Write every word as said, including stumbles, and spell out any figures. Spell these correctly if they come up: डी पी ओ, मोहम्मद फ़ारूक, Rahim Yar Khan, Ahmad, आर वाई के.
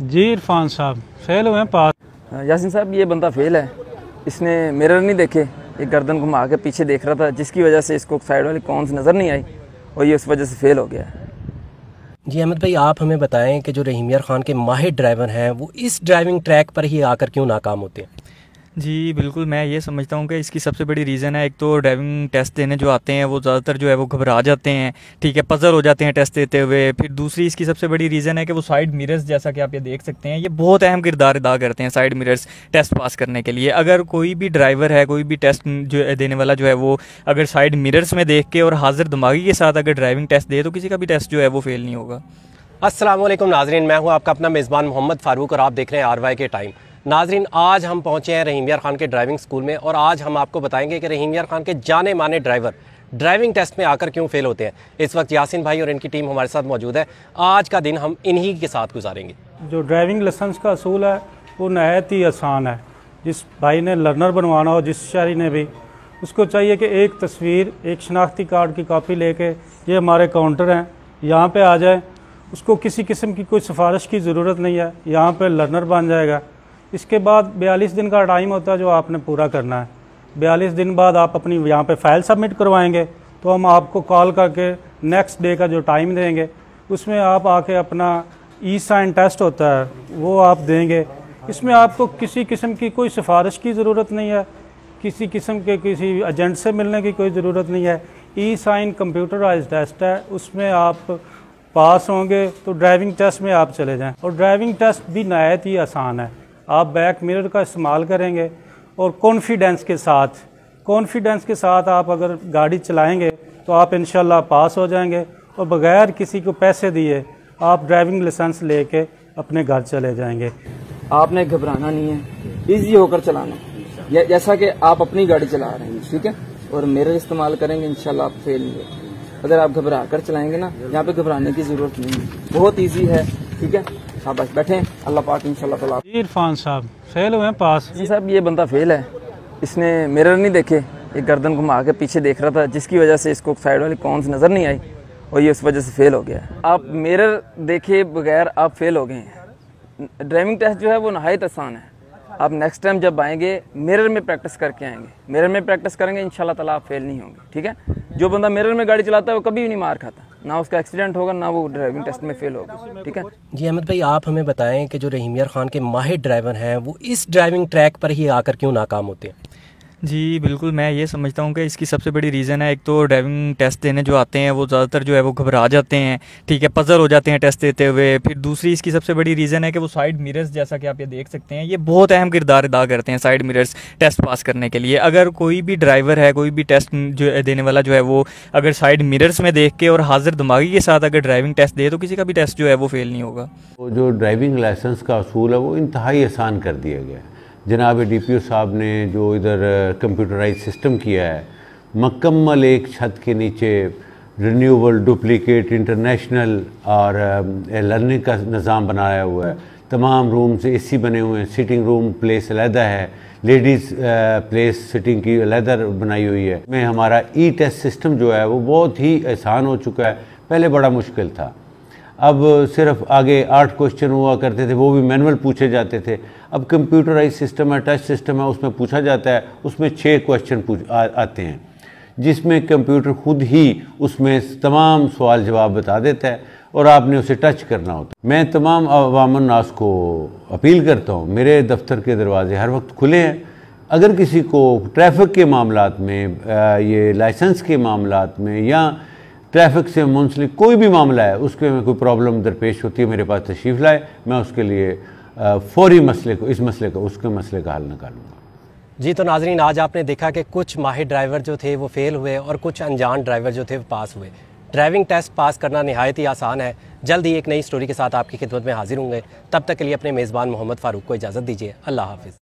जी इरफान साहब फेल हुए हैं पास। यासीन साहब ये बंदा फेल है, इसने मिरर नहीं देखे, ये गर्दन घुमा के पीछे देख रहा था जिसकी वजह से इसको साइड वाली कॉन्स नज़र नहीं आई और ये उस वजह से फेल हो गया। जी अहमद भाई आप हमें बताएं कि जो रहीम यार खान के माहिर ड्राइवर हैं वो इस ड्राइविंग ट्रैक पर ही आकर क्यों नाकाम होते हैं? जी बिल्कुल, मैं ये समझता हूँ कि इसकी सबसे बड़ी रीज़न है, एक तो ड्राइविंग टेस्ट देने जो आते हैं वो ज़्यादातर जो है वो घबरा जाते हैं, ठीक है, पजल हो जाते हैं टेस्ट देते हुए। फिर दूसरी इसकी सबसे बड़ी रीज़न है कि वो साइड मिरर्स, जैसा कि आप ये देख सकते हैं, ये बहुत अहम किरदार अदा करते हैं साइड मिरर्स टेस्ट पास करने के लिए। अगर कोई भी ड्राइवर है, कोई भी टेस्ट जो देने वाला जो है वो अगर साइड मिरर्स में देख के और हाजिर दिमागी के साथ अगर ड्राइविंग टेस्ट दे तो किसी का भी टेस्ट जो है वो फेल नहीं होगा। अस्सलाम वालेकुम नाज़रीन, मैं हूँ आपका अपना मेज़बान मोहम्मद फ़ारूक और आप देख रहे हैं आर वाई के टाइम। नाज़रीन आज हम पहुंचे हैं रहीम यार खान के ड्राइविंग स्कूल में और आज हम आपको बताएंगे कि रहीम यार खान के जाने माने ड्राइवर ड्राइविंग टेस्ट में आकर क्यों फेल होते हैं। इस वक्त यासीन भाई और इनकी टीम हमारे साथ मौजूद है, आज का दिन हम इन्हीं के साथ गुजारेंगे। जो ड्राइविंग लाइसेंस का असूल है वो नहायत ही आसान है। जिस भाई ने लर्नर बनवाना हो, जिस शहरी ने भी, उसको चाहिए कि एक तस्वीर, एक शनाख्ती कार्ड की कापी ले कर, ये हमारे काउंटर हैं, यहाँ पर आ जाए। उसको किसी किस्म की कोई सिफारिश की ज़रूरत नहीं है, यहाँ पर लर्नर बन जाएगा। इसके बाद बयालीस दिन का टाइम होता है जो आपने पूरा करना है। बयालीस दिन बाद आप अपनी यहाँ पे फ़ाइल सबमिट करवाएंगे तो हम आपको कॉल करके नेक्स्ट डे का जो टाइम देंगे उसमें आप आके अपना ई साइन टेस्ट होता है वो आप देंगे। इसमें आपको किसी किस्म की कोई सिफारिश की ज़रूरत नहीं है, किसी किस्म के किसी एजेंट से मिलने की कोई ज़रूरत नहीं है। ई साइन कंप्यूटराइज टेस्ट है, उसमें आप पास होंगे तो ड्राइविंग टेस्ट में आप चले जाएँ। और ड्राइविंग टेस्ट भी नहायत ही आसान है, आप बैक मिरर का इस्तेमाल करेंगे और कॉन्फिडेंस के साथ कॉन्फिडेंस के साथ आप अगर गाड़ी चलाएंगे तो आप इंशाल्लाह पास हो जाएंगे और बग़ैर किसी को पैसे दिए आप ड्राइविंग लाइसेंस लेके अपने घर चले जाएंगे। आपने घबराना नहीं है, इजी होकर चलाना, जैसा कि आप अपनी गाड़ी चला रहे हैं, ठीक है, और मिरर इस्तेमाल करेंगे इंशाल्लाह आप फेल नहीं होंगे। अगर आप घबरा कर चलाएँगे ना, यहाँ पर घबराने की ज़रूरत नहीं है, बहुत ईजी है, ठीक है, आप बस बैठे अल्लाह पाक इंशाल्लाह ताला। जी इरफान साहब फेल हुए हैं पास। जी साहब ये बंदा फेल है, इसने मिरर नहीं देखे, ये गर्दन घुमा के पीछे देख रहा था जिसकी वजह से इसको साइड वाली कॉन्स नज़र नहीं आई और ये उस वजह से फेल हो गया। आप मिरर देखे बगैर आप फेल हो गए हैं। ड्राइविंग टेस्ट जो है वो नहायत आसान है, आप नेक्स्ट टाइम जब आएँगे मिरर में प्रैक्टिस करके आएँगे, मिरर में प्रैक्टिस करेंगे इंशाल्लाह ताला आप फेल नहीं होंगे, ठीक है। जो बंदा मिरर में गाड़ी चलाता है वो कभी भी नहीं मार खाता, ना उसका एक्सीडेंट होगा, ना वो ड्राइविंग टेस्ट में फेल होगा, ठीक है। जी अहमद भाई आप हमें बताएं कि जो रहीम यार खान के माहिर ड्राइवर हैं वो इस ड्राइविंग ट्रैक पर ही आकर क्यों नाकाम होते हैं? जी बिल्कुल, मैं ये समझता हूँ कि इसकी सबसे बड़ी रीज़न है, एक तो ड्राइविंग टेस्ट देने जो आते हैं वो ज़्यादातर जो है वो घबरा जाते हैं, ठीक है, पजल हो जाते हैं टेस्ट देते हुए। फिर दूसरी इसकी सबसे बड़ी रीज़न है कि वो साइड मिरर्स, जैसा कि आप ये देख सकते हैं, ये बहुत अहम किरदार अदा करते हैं साइड मिरर्स टेस्ट पास करने के लिए। अगर कोई भी ड्राइवर है, कोई भी टेस्ट जो देने वाला जो है वो अगर साइड मिरर्स में देख के और हाजिर दिमागी के साथ अगर ड्राइविंग टेस्ट दे तो किसी का भी टेस्ट जो है वो फेल नहीं होगा। जो ड्राइविंग लाइसेंस का असूल है वो इंतहाई आसान कर दिया गया है। जनाब डी पी ओ साहब ने जो इधर कंप्यूटराइज सिस्टम किया है, मकम्मल एक छत के नीचे रिन्यूएबल, डुप्लिकेट, इंटरनेशनल और लर्निंग का निज़ाम बनाया हुआ है। तमाम रूम से ए सी बने हुए हैं, सिटिंग रूम प्लेस अलहदा है, लेडीज़ प्लेस सिटिंग की अलहदा बनाई हुई है। में हमारा ई टेस्ट सिस्टम जो है वो बहुत ही आसान हो चुका है, पहले बड़ा मुश्किल था। अब सिर्फ आगे आठ क्वेश्चन हुआ करते थे, वो भी मैनुअल पूछे जाते थे। अब कंप्यूटराइज सिस्टम है, टच सिस्टम है, उसमें पूछा जाता है, उसमें छः क्वेश्चन पूछ आ, आते हैं जिसमें कंप्यूटर खुद ही उसमें तमाम सवाल जवाब बता देता है और आपने उसे टच करना होता है। मैं तमाम अवाम नास को अपील करता हूँ, मेरे दफ्तर के दरवाजे हर वक्त खुले हैं। अगर किसी को ट्रैफिक के मामलों में, ये लाइसेंस के मामलों में या ट्रैफिक से मुंसलिक कोई भी मामला है, उसके में कोई प्रॉब्लम दरपेश होती है, मेरे पास तशरीफ़ लाए, मैं उसके लिए फ़ौरी मसले को इस मसले को उसके मसले का हल निकालूंगा। जी तो नाजरीन आज आपने देखा कि कुछ माहिर ड्राइवर जो थे वो फेल हुए और कुछ अनजान ड्राइवर जो थे वो पास हुए। ड्राइविंग टेस्ट पास करना नहायत ही आसान है। जल्द ही एक नई स्टोरी के साथ आपकी खिदमत में हाजिर होंगे, तब तक के लिए अपने मेज़बान मोहम्मद फ़ारूक को इजाज़त दीजिए। अल्लाह हाफिज़।